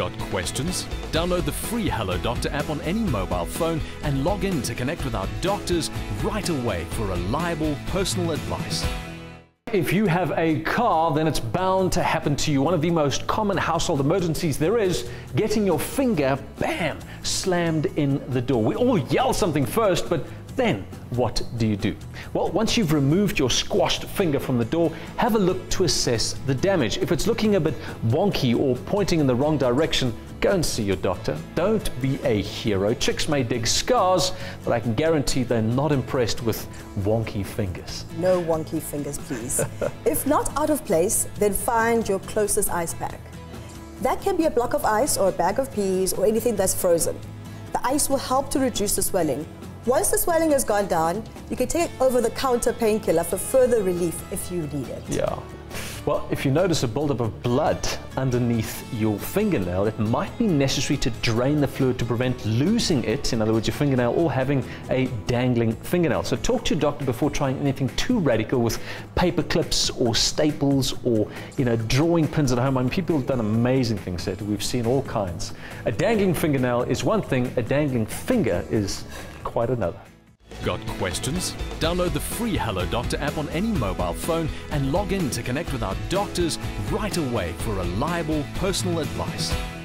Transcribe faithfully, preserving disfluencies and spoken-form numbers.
Got questions? Download the free Hello Doctor app on any mobile phone and log in to connect with our doctors right away for reliable personal advice. If you have a car, then it's bound to happen to you. One of the most common household emergencies there is, getting your finger, bam, slammed in the door. We all yell something first, but then what do you do? Well, once you've removed your squashed finger from the door, have a look to assess the damage. If it's looking a bit wonky or pointing in the wrong direction, go and see your doctor. Don't be a hero. Chicks may dig scars, but I can guarantee they're not impressed with wonky fingers. No wonky fingers, please. If not out of place, then find your closest ice bag. That can be a block of ice or a bag of peas or anything that's frozen. The ice will help to reduce the swelling. Once the swelling has gone down, you can take over-the-counter painkiller for further relief if you need it. Yeah. Well, if you notice a buildup of blood underneath your fingernail, it might be necessary to drain the fluid to prevent losing it, in other words, your fingernail, or having a dangling fingernail. So talk to your doctor before trying anything too radical with paper clips or staples or, you know, drawing pins at home. I mean, people have done amazing things there. We've seen all kinds. A dangling fingernail is one thing, a dangling finger is quite another. Got questions? Download the free Hello Doctor app on any mobile phone and log in to connect with our doctors right away for reliable personal advice.